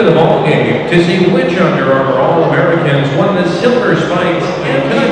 into the ballgame to see which Under Armour All-Americans won the Silver Spikes and